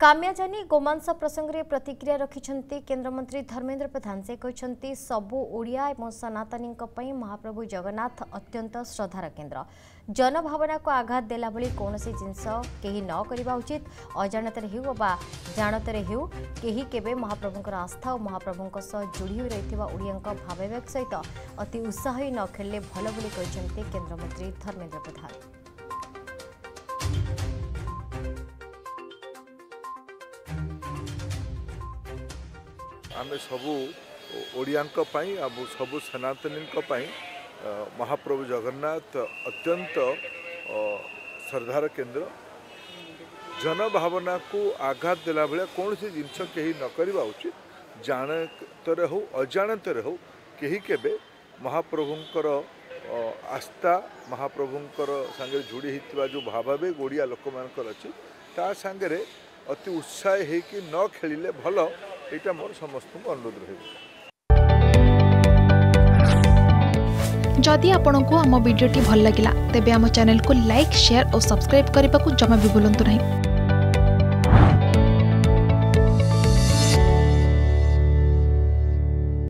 काम्याजानी गोमांस प्रसंग में प्रतिक्रिया रखिंट केन्द्रमंत्री धर्मेंद्र प्रधान से कहते सबु ओडिया और सनातनी महाप्रभु जगन्नाथ अत्यंत श्रद्धार केन्द्र जनभावना को आघात देला भली कौन जिनस केही न करवा उचित अजाणतर हो जानतर हो केवे महाप्रभुं आस्था और महाप्रभुं जोड़ी रही ओडिया भावावेग सहित अति उत्साह न खेलने भल बोली कहते केन्द्रमंत्री धर्मेंद्र प्रधान। आमे सबू ओडिया सबू सनातनी महाप्रभु जगन्नाथ अत्यंत श्रद्धार केन्द्र जनभावना को आघात देला भलिया कौन सी जिनस केही न करवा उचित जानतर हो अजाणतर हो केही केबे महाप्रभुंकर आस्था महाप्रभुंकर संगे जोड़ी होता जो भावावेग ओडिया लोक मानकर अछि ता संगे अति उत्साह है कि न खेलिले भल एटा मोर समस्त अनुरोध रही। जदि आपण को आम वीडियो भल लगा तेब आम चैनल को लाइक शेयर और सब्सक्राइब करने को जमा भी भूलु नहीं।